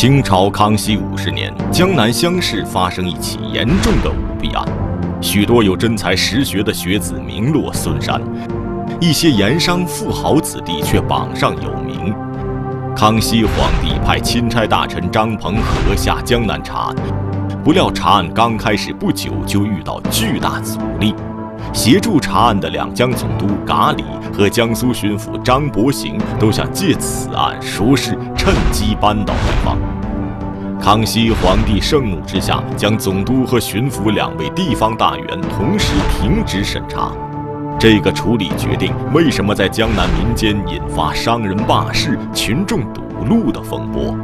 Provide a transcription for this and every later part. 清朝康熙50年，江南乡试发生一起严重的舞弊案，许多有真才实学的学子名落孙山，一些盐商富豪子弟却榜上有名。康熙皇帝派钦差大臣张鹏和下江南查案，不料查案刚开始不久就遇到巨大阻力。 协助查案的两江总督噶里和江苏巡抚张伯行都想借此案说事，趁机扳倒对方。康熙皇帝盛怒之下，将总督和巡抚2位地方大员同时停职审查。这个处理决定为什么在江南民间引发商人罢市、群众堵路的风波？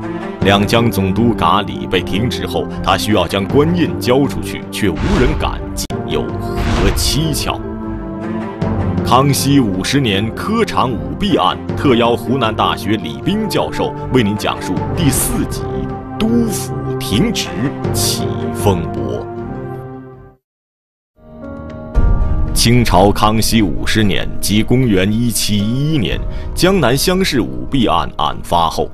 两江总督噶里被停职后，他需要将官印交出去，却无人敢接。 有何蹊跷？康熙50年科场舞弊案，特邀湖南大学李冰教授为您讲述第4集《督抚停职起风波》。清朝康熙50年，即公元1711年，江南乡试舞弊案案发后，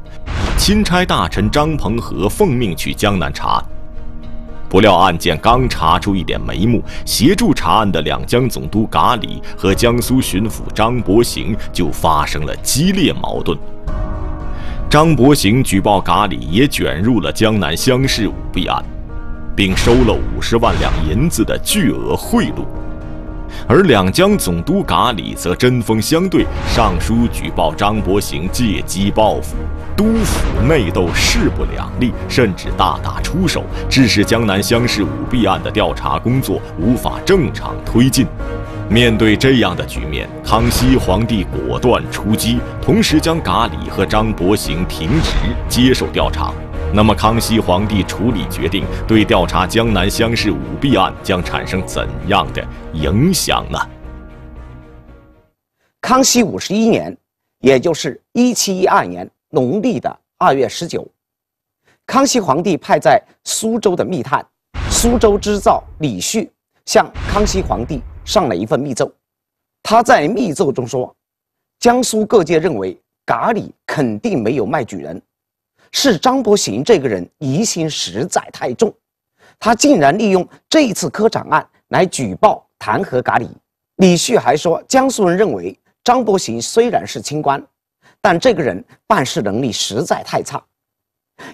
钦差大臣张鹏和奉命去江南查案。 不料案件刚查出一点眉目，协助查案的两江总督噶里和江苏巡抚张伯行就发生了激烈矛盾。张伯行举报噶里也卷入了江南乡试舞弊案，并收了50万两银子的巨额贿赂，而两江总督噶里则针锋相对，上书举报张伯行借机报复。 督抚内斗，势不两立，甚至大打出手，致使江南乡试舞弊案的调查工作无法正常推进。面对这样的局面，康熙皇帝果断出击，同时将噶里和张伯行停职，接受调查。那么，康熙皇帝处理决定对调查江南乡试舞弊案将产生怎样的影响呢？康熙51年，也就是1712年。 农历的2月19日，康熙皇帝派在苏州的密探苏州织造李旭向康熙皇帝上了一份密奏。他在密奏中说，江苏各界认为噶里肯定没有卖举人，是张伯行这个人疑心实在太重，他竟然利用这一次科场案来举报弹劾噶里。李旭还说，江苏人认为张伯行虽然是清官。 但这个人办事能力实在太差，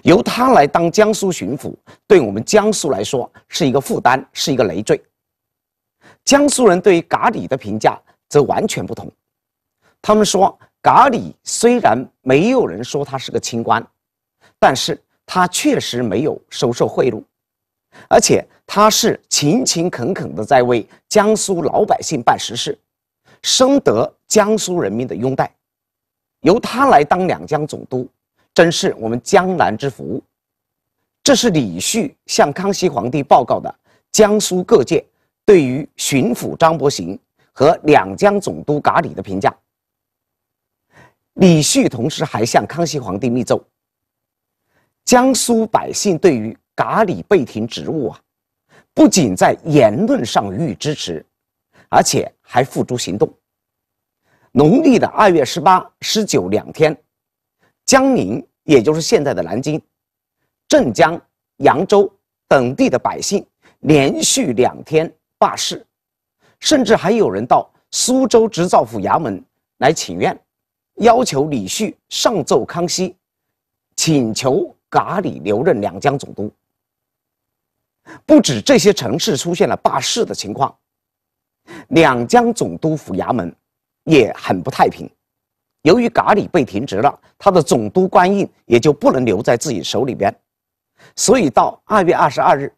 由他来当江苏巡抚，对我们江苏来说是一个负担，是一个累赘。江苏人对于噶里的评价则完全不同，他们说噶里虽然没有人说他是个清官，但是他确实没有收受贿赂，而且他是勤勤恳恳地在为江苏老百姓办实事，深得江苏人民的拥戴。 由他来当两江总督，真是我们江南之福。这是李旭向康熙皇帝报告的江苏各界对于巡抚张伯行和两江总督噶里的评价。李旭同时还向康熙皇帝密奏，江苏百姓对于噶里被停职务啊，不仅在言论上予以支持，而且还付诸行动。 农历的2月18、192天，江宁也就是现在的南京、镇江、扬州等地的百姓连续2天罢市，甚至还有人到苏州织造府衙门来请愿，要求李旭上奏康熙，请求噶里留任两江总督。不止这些城市出现了罢市的情况，两江总督府衙门。 也很不太平。由于噶里被停职了，他的总督官印也就不能留在自己手里边，所以到2月22日，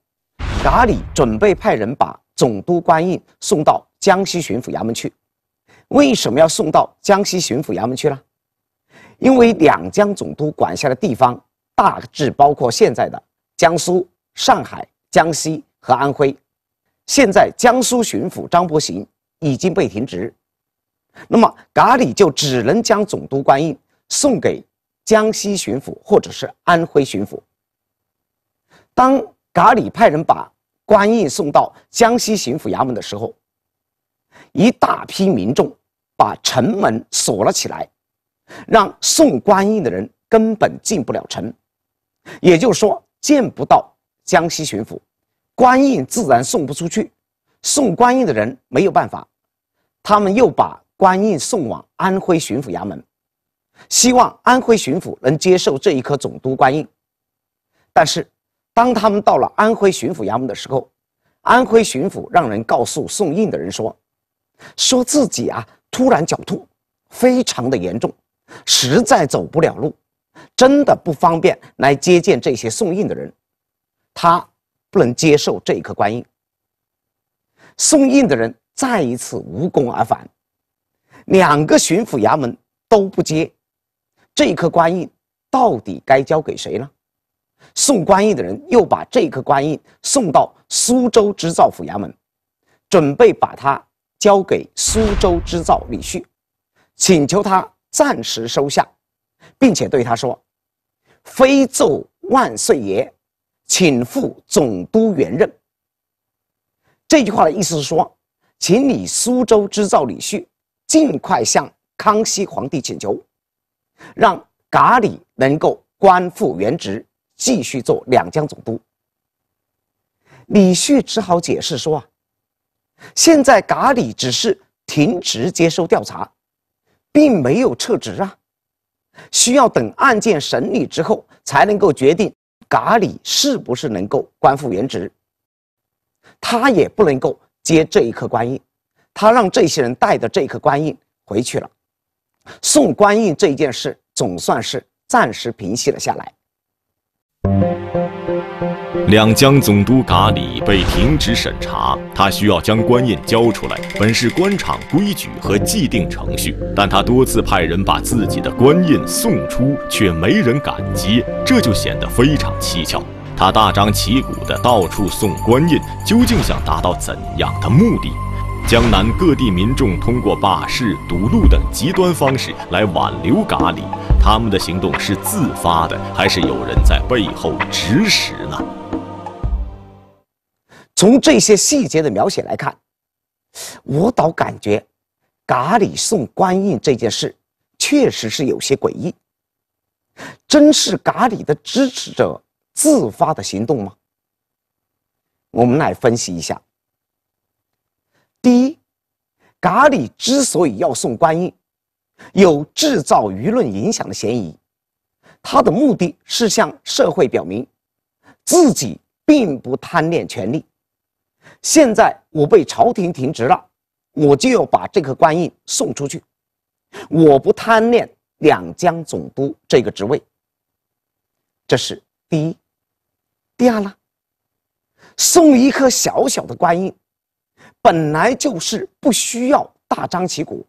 噶里准备派人把总督官印送到江西巡抚衙门去。为什么要送到江西巡抚衙门去呢？因为两江总督管辖的地方大致包括现在的江苏、上海、江西和安徽。现在江苏巡抚张伯行已经被停职。 那么，噶里就只能将总督官印送给江西巡抚或者是安徽巡抚。当噶里派人把官印送到江西巡抚衙门的时候，一大批民众把城门锁了起来，让送官印的人根本进不了城。也就是说，见不到江西巡抚，官印自然送不出去，送官印的人没有办法，他们又把官印送往安徽巡抚衙门，希望安徽巡抚能接受这一颗总督官印。但是，当他们到了安徽巡抚衙门的时候，安徽巡抚让人告诉送印的人说自己突然狡兔，非常的严重，实在走不了路，真的不方便来接见这些送印的人，他不能接受这一颗官印。送印的人再一次无功而返，两个巡抚衙门都不接，这一颗官印到底该交给谁呢？送官印的人又把这一颗官印送到苏州织造府衙门，准备把它交给苏州织造李旭，请求他暂时收下，并且对他说：“非奏万岁爷，请赴总督原任。”这句话的意思是说，请你苏州织造李旭尽快向康熙皇帝请求，让噶里能够官复原职，继续做两江总督。李旭只好解释说：“现在噶里只是停职接受调查，并没有撤职啊，需要等案件审理之后才能够决定噶里是不是能够官复原职。他也不能够接这一颗官印，他让这些人带着这一颗官印回去了。送官印这件事总算是暂时平息了下来。”两江总督噶里被停职审查，他需要将官印交出来，本是官场规矩和既定程序，但他多次派人把自己的官印送出，却没人敢接，这就显得非常蹊跷。他大张旗鼓地到处送官印，究竟想达到怎样的目的？江南各地民众通过罢市、堵路等极端方式来挽留噶里，他们的行动是自发的，还是有人在背后指使呢？从这些细节的描写来看，我倒感觉噶里送官印这件事确实是有些诡异。真是噶里的支持者自发的行动吗？我们来分析一下。第一，噶里之所以要送官印，有制造舆论影响的嫌疑。他的目的是向社会表明，自己并不贪恋权力。现在我被朝廷停职了，我就要把这颗官印送出去。我不贪恋两江总督这个职位，这是第一。第二呢，送一颗小小的官印，本来就是不需要大张旗鼓，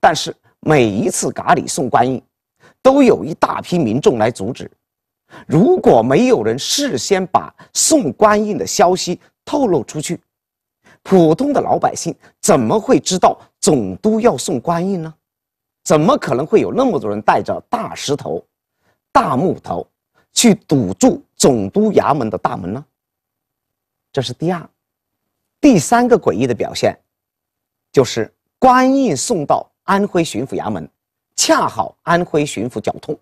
但是每一次噶里送官印，都有一大批民众来阻止。如果没有人事先把送官印的消息透露出去，普通的老百姓怎么会知道总督要送官印呢？怎么可能会有那么多人带着大石头、大木头去堵住总督衙门的大门呢？这是第二。第三个诡异的表现，就是官印送到安徽巡抚衙门，恰好安徽巡抚绞痛。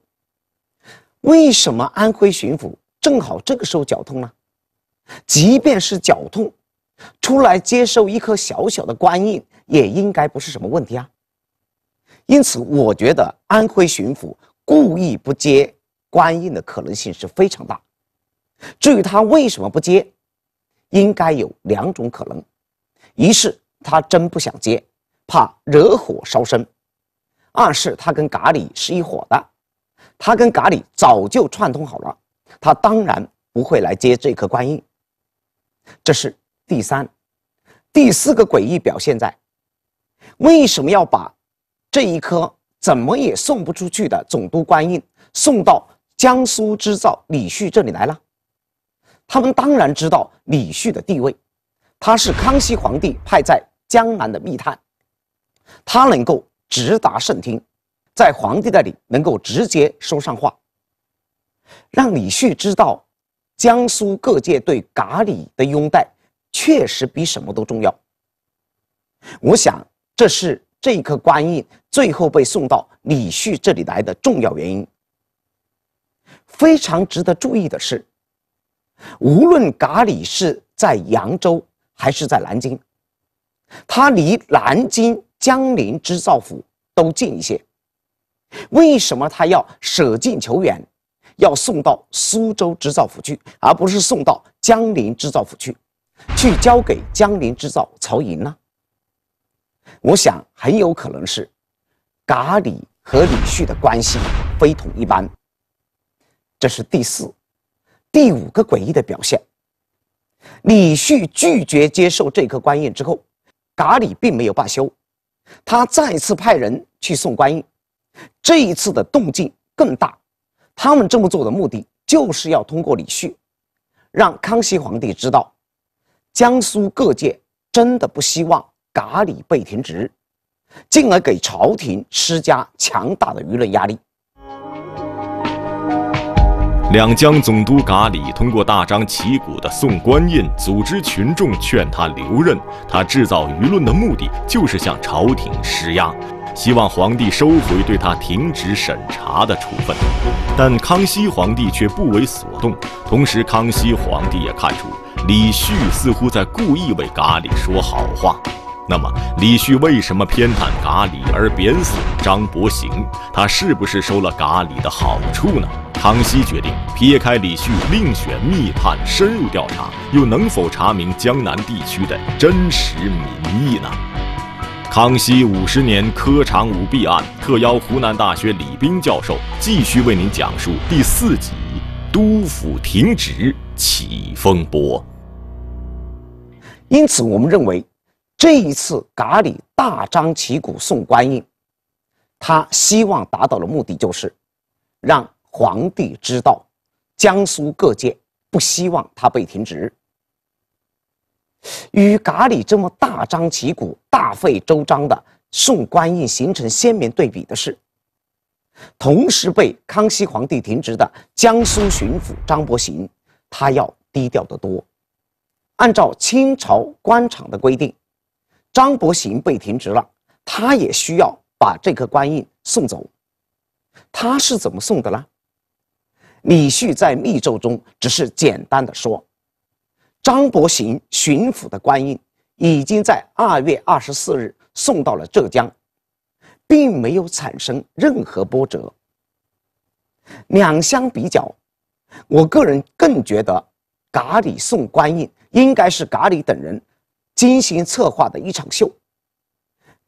为什么安徽巡抚正好这个时候绞痛呢？即便是绞痛，出来接受一颗小小的官印，也应该不是什么问题啊。因此，我觉得安徽巡抚故意不接官印的可能性是非常大。至于他为什么不接，应该有两种可能：一是他真不想接，怕惹火烧身；二是他跟噶里是一伙的，他跟噶里早就串通好了，他当然不会来接这颗官印。这是第三。第四个诡异表现在，为什么要把这一颗怎么也送不出去的总督官印送到江苏织造李旭这里来了？他们当然知道李旭的地位，他是康熙皇帝派在江南的密探，他能够直达圣听，在皇帝那里能够直接说上话，让李旭知道江苏各界对噶里的拥戴确实比什么都重要。我想这是这颗官印最后被送到李旭这里来的重要原因。非常值得注意的是，无论噶里是在扬州还是在南京，它离南京江宁织造府都近一些。为什么它要舍近求远，要送到苏州织造府去，而不是送到江宁织造府去，去交给江宁织造曹寅呢？我想很有可能是噶里和李旭的关系非同一般。这是第五个诡异的表现。李旭拒绝接受这颗官印之后，噶里并没有罢休，他再次派人去送官印。这一次的动静更大，他们这么做的目的就是要通过李旭，让康熙皇帝知道，江苏各界真的不希望噶里被停职，进而给朝廷施加强大的舆论压力。两江总督噶里通过大张旗鼓的送官印，组织群众劝他留任。他制造舆论的目的就是向朝廷施压，希望皇帝收回对他停职审查的处分。但康熙皇帝却不为所动。同时，康熙皇帝也看出李旭似乎在故意为噶里说好话。那么，李旭为什么偏袒噶里而贬损张伯行？他是不是收了噶里的好处呢？康熙决定撇开李旭，另选密探深入调查，又能否查明江南地区的真实民意呢？康熙50年科场舞弊案，特邀湖南大学李冰教授继续为您讲述第4集《督抚停职起风波》。因此，我们认为这一次噶里大张旗鼓送官印，他希望达到的目的就是让皇帝知道，江苏各界不希望他被停职。与噶里这么大张旗鼓、大费周章的送官印形成鲜明对比的是，同时被康熙皇帝停职的江苏巡抚张伯行，他要低调得多。按照清朝官场的规定，张伯行被停职了，他也需要把这颗官印送走。他是怎么送的呢？李旭在密奏中只是简单的说，张伯行巡抚的官印已经在2月24日送到了浙江，并没有产生任何波折。两相比较，我个人更觉得噶里送官印应该是噶里等人精心策划的一场秀，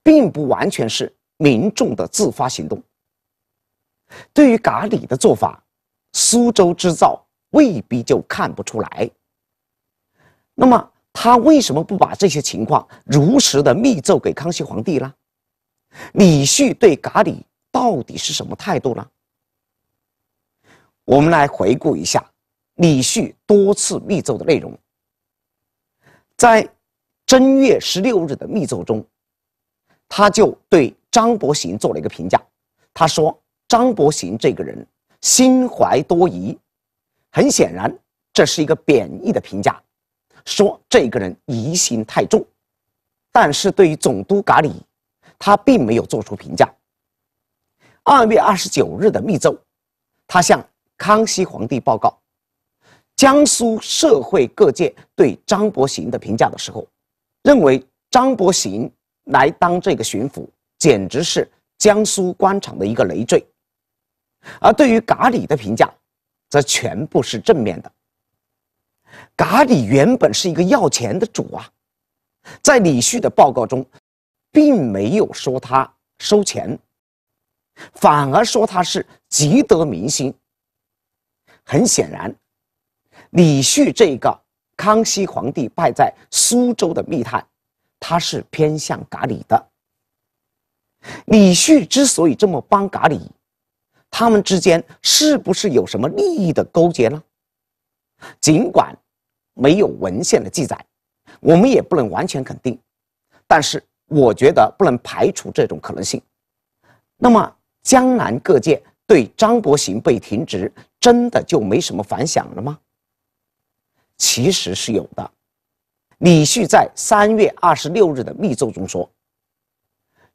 并不完全是民众的自发行动。对于噶里的做法，苏州织造未必就看不出来。那么他为什么不把这些情况如实的密奏给康熙皇帝呢？李旭对噶里到底是什么态度呢？我们来回顾一下李旭多次密奏的内容。在正月16日的密奏中，他就对张伯行做了一个评价，他说张伯行这个人心怀多疑。很显然，这是一个贬义的评价，说这个人疑心太重。但是对于总督噶里，他并没有做出评价。2月29日的密奏，他向康熙皇帝报告江苏社会各界对张伯行的评价的时候，认为张伯行来当这个巡抚简直是江苏官场的一个累赘。而对于噶里的评价则全部是正面的。噶里原本是一个要钱的主啊，在李旭的报告中并没有说他收钱，反而说他是极得民心。很显然，李旭这个康熙皇帝派在苏州的密探，他是偏向噶里的。李旭之所以这么帮噶里，他们之间是不是有什么利益的勾结呢？尽管没有文献的记载，我们也不能完全肯定，但是我觉得不能排除这种可能性。那么江南各界对张伯行被停职真的就没什么反响了吗？其实是有的。李旭在3月26日的密奏中说，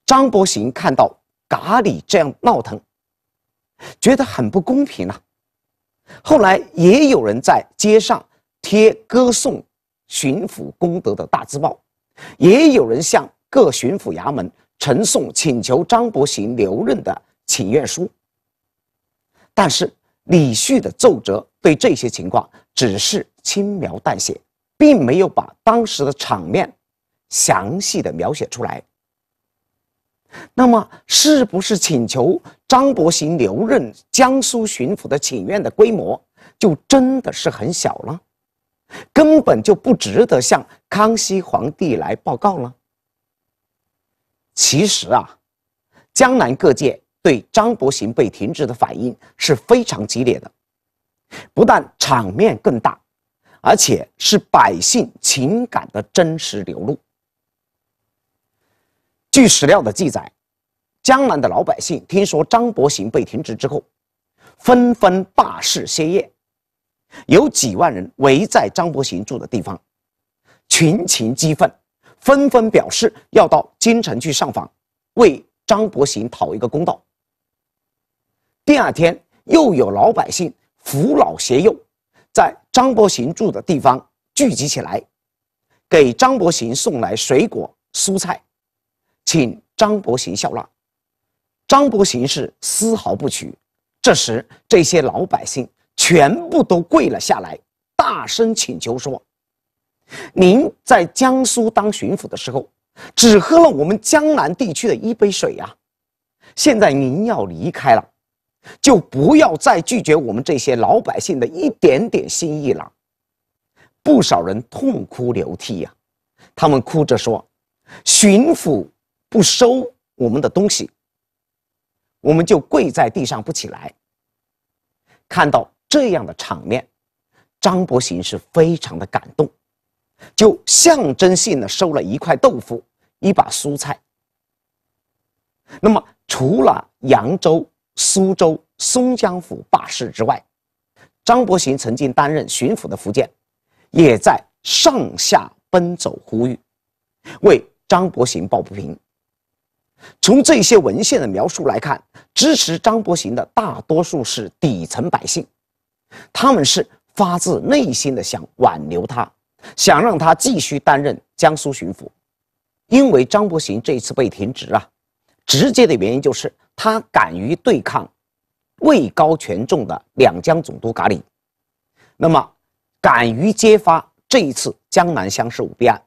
张伯行看到噶里这样闹腾，觉得很不公平啊，后来也有人在街上贴歌颂巡抚功德的大字报，也有人向各巡抚衙门呈送请求张伯行留任的请愿书。但是李旭的奏折对这些情况只是轻描淡写，并没有把当时的场面详细的描写出来。那么，是不是请求张伯行留任江苏巡抚的请愿的规模就真的是很小了？根本就不值得向康熙皇帝来报告了？其实啊，江南各界对张伯行被停职的反应是非常激烈的，不但场面更大，而且是百姓情感的真实流露。据史料的记载，江南的老百姓听说张伯行被停职之后，纷纷罢市歇业，有几万人围在张伯行住的地方，群情激愤，纷纷表示要到京城去上访，为张伯行讨一个公道。第二天，又有老百姓扶老携幼，在张伯行住的地方聚集起来，给张伯行送来水果、蔬菜，请张伯行笑纳，张伯行是丝毫不取。这时，这些老百姓全部都跪了下来，大声请求说：“您在江苏当巡抚的时候，只喝了我们江南地区的一杯水啊！现在您要离开了，就不要再拒绝我们这些老百姓的一点点心意了。”不少人痛哭流涕呀，他们哭着说：“巡抚不收我们的东西，我们就跪在地上不起来。”看到这样的场面，张伯行是非常的感动，就象征性的收了一块豆腐、一把蔬菜。那么，除了扬州、苏州、松江府罢市之外，张伯行曾经担任巡抚的福建，也在上下奔走呼吁，为张伯行抱不平。从这些文献的描述来看，支持张伯行的大多数是底层百姓，他们是发自内心的想挽留他，想让他继续担任江苏巡抚。因为张伯行这次被停职啊，直接的原因就是他敢于对抗位高权重的两江总督噶里，那么敢于揭发这一次江南乡试舞弊案。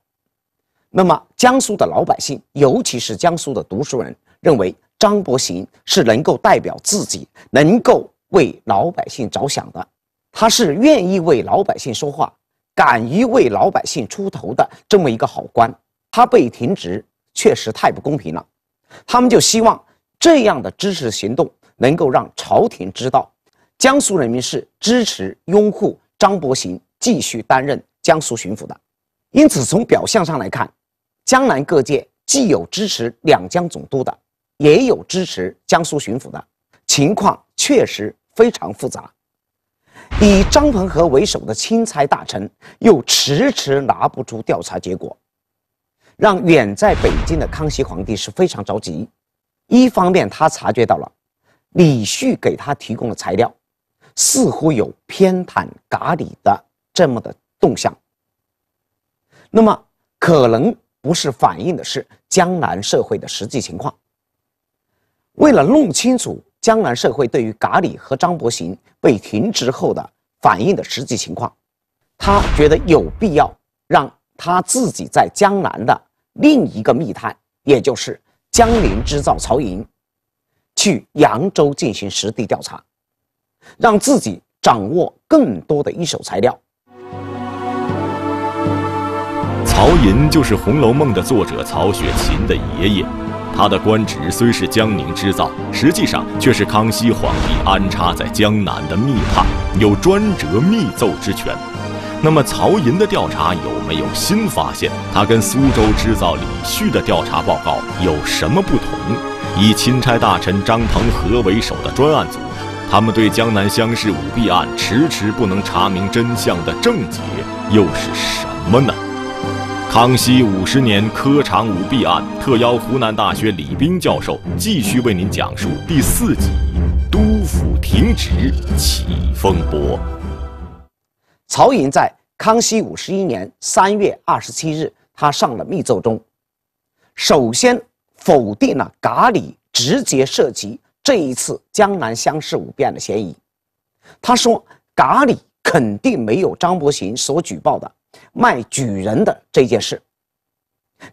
那么，江苏的老百姓，尤其是江苏的读书人，认为张伯行是能够代表自己，能够为老百姓着想的，他是愿意为老百姓说话，敢于为老百姓出头的这么一个好官。他被停职确实太不公平了，他们就希望这样的支持行动能够让朝廷知道，江苏人民是支持拥护张伯行继续担任江苏巡抚的。因此，从表象上来看，江南各界既有支持两江总督的，也有支持江苏巡抚的，情况确实非常复杂。以张彭和为首的钦差大臣又迟迟拿不出调查结果，让远在北京的康熙皇帝是非常着急。一方面，他察觉到了李旭给他提供的材料似乎有偏袒噶里的这么的动向，那么可能不是反映的是江南社会的实际情况。为了弄清楚江南社会对于噶里和张伯行被停职后的反映的实际情况，他觉得有必要让他自己在江南的另一个密探，也就是江宁织造曹寅，去扬州进行实地调查，让自己掌握更多的一手材料。曹寅就是《红楼梦》的作者曹雪芹的爷爷，他的官职虽是江宁织造，实际上却是康熙皇帝安插在江南的密探，有专责密奏之权。那么曹寅的调查有没有新发现？他跟苏州织造李旭的调查报告有什么不同？以钦差大臣张彭和为首的专案组，他们对江南乡试舞弊案迟迟不能查明真相的症结又是什么呢？康熙50年科场舞弊案，特邀湖南大学李冰教授继续为您讲述第4集《督抚题》。停止起风波。曹寅在康熙51年3月27日，他上了密奏中，首先否定了噶里直接涉及这一次江南乡试舞变的嫌疑。他说，噶里肯定没有张伯行所举报的卖举人的这件事。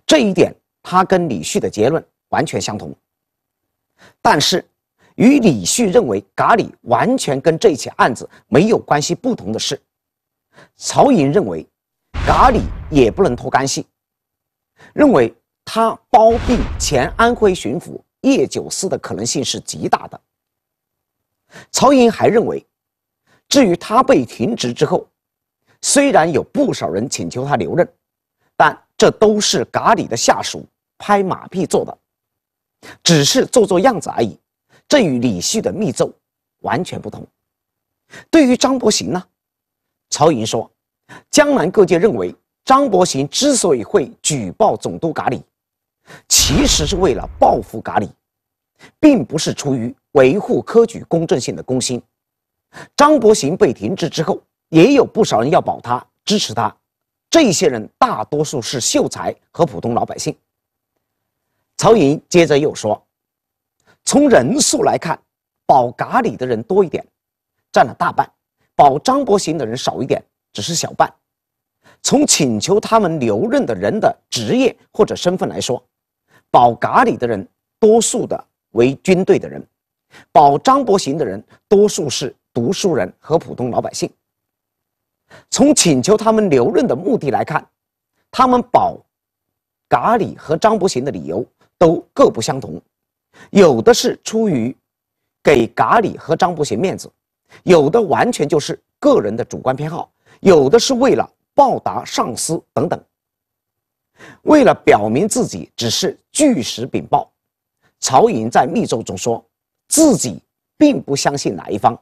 这一点，他跟李旭的结论完全相同。但是，与李旭认为噶里完全跟这起案子没有关系不同的是，曹寅认为噶里也不能脱干系，认为他包庇前安徽巡抚叶九思的可能性是极大的。曹寅还认为，至于他被停职之后，虽然有不少人请求他留任，但这都是噶里的下属拍马屁做的，只是做做样子而已。这与李旭的密奏完全不同。对于张伯行呢，曹寅说，江南各界认为张伯行之所以会举报总督噶里，其实是为了报复噶里，并不是出于维护科举公正性的公心。张伯行被停职之后，也有不少人要保他、支持他，这些人大多数是秀才和普通老百姓。曹寅接着又说，从人数来看，保噶里的人多一点，占了大半；保张伯行的人少一点，只是小半。从请求他们留任的人的职业或者身份来说，保噶里的人多数的为军队的人，保张伯行的人多数是读书人和普通老百姓。从请求他们留任的目的来看，他们保噶里和张伯行的理由都各不相同。有的是出于给噶里和张伯行面子，有的完全就是个人的主观偏好，有的是为了报答上司等等。为了表明自己只是据实禀报，曹寅在密奏中说，自己并不相信哪一方，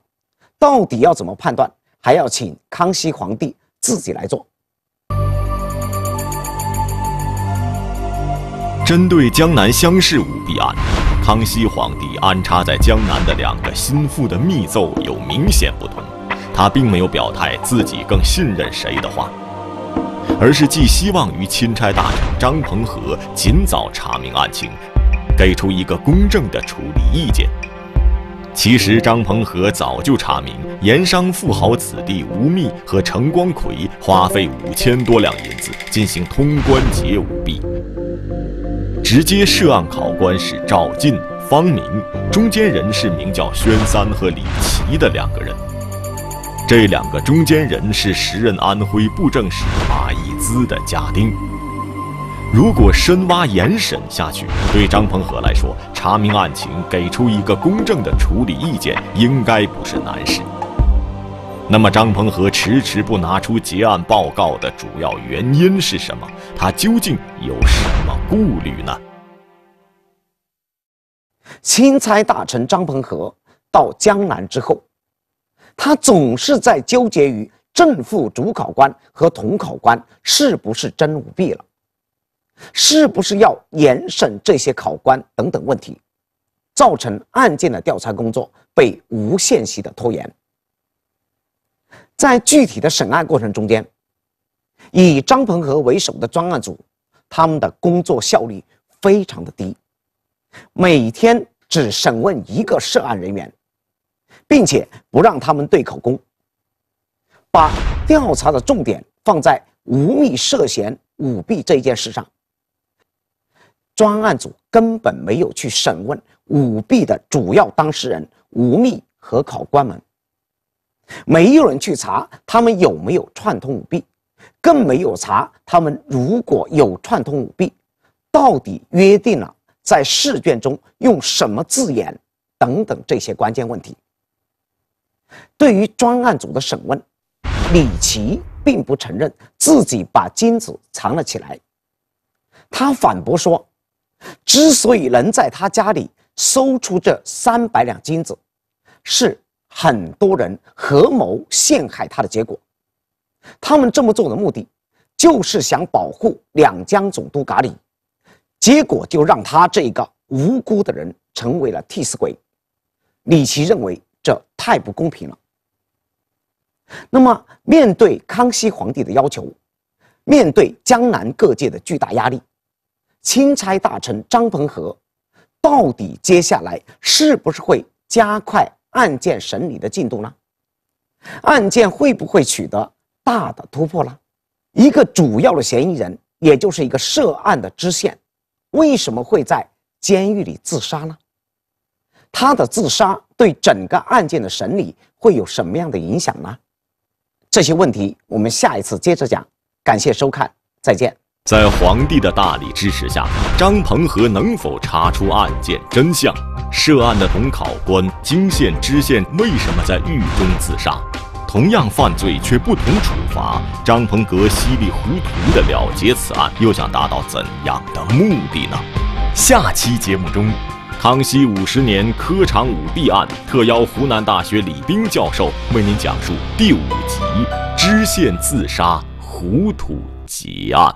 到底要怎么判断，还要请康熙皇帝自己来做。针对江南乡试舞弊案，康熙皇帝安插在江南的两个心腹的密奏有明显不同，他并没有表态自己更信任谁的话，而是寄希望于钦差大臣张鹏和尽早查明案情，给出一个公正的处理意见。其实张鹏和早就查明盐商富豪子弟吴宓和程光奎花费5000多两银子进行通关节舞弊，直接涉案考官是赵进、方明，中间人是名叫宣三和李琦的两个人。这两个中间人是时任安徽布政使马义兹的家丁。如果深挖严审下去，对张鹏和来说，查明案情，给出一个公正的处理意见，应该不是难事。那么张鹏和迟迟不拿出结案报告的主要原因是什么？他究竟有什么顾虑呢？钦差大臣张鹏和到江南之后，他总是在纠结于正副主考官和统考官是不是真舞弊了，是不是要严审这些考官等等问题，造成案件的调查工作被无限期的拖延。在具体的审案过程中间，以张鹏和为首的专案组，他们的工作效率非常的低，每天只审问一个涉案人员，并且不让他们对口供，把调查的重点放在吴宓涉嫌舞弊这件事上。专案组根本没有去审问舞弊的主要当事人吴宓和考官们，没有人去查他们有没有串通舞弊，更没有查他们如果有串通舞弊，到底约定了在试卷中用什么字眼等等这些关键问题。对于专案组的审问，李琦并不承认自己把金子藏了起来，他反驳说，之所以能在他家里搜出这300两金子，是很多人合谋陷害他的结果。他们这么做的目的，就是想保护两江总督噶里，结果就让他这个无辜的人成为了替死鬼。李琦认为这太不公平了。那么，面对康熙皇帝的要求，面对江南各界的巨大压力，钦差大臣张彭和到底接下来是不是会加快案件审理的进度呢？案件会不会取得大的突破呢？一个主要的嫌疑人，也就是一个涉案的知县，为什么会在监狱里自杀呢？他的自杀对整个案件的审理会有什么样的影响呢？这些问题我们下一次接着讲。感谢收看，再见。在皇帝的大力支持下，张彭和能否查出案件真相？涉案的董考官、泾县知县为什么在狱中自杀？同样犯罪却不同处罚，张彭和稀里糊涂地了结此案，又想达到怎样的目的呢？下期节目中，康熙50年科场舞弊案，特邀湖南大学李冰教授为您讲述第5集《知县自杀糊涂集案》。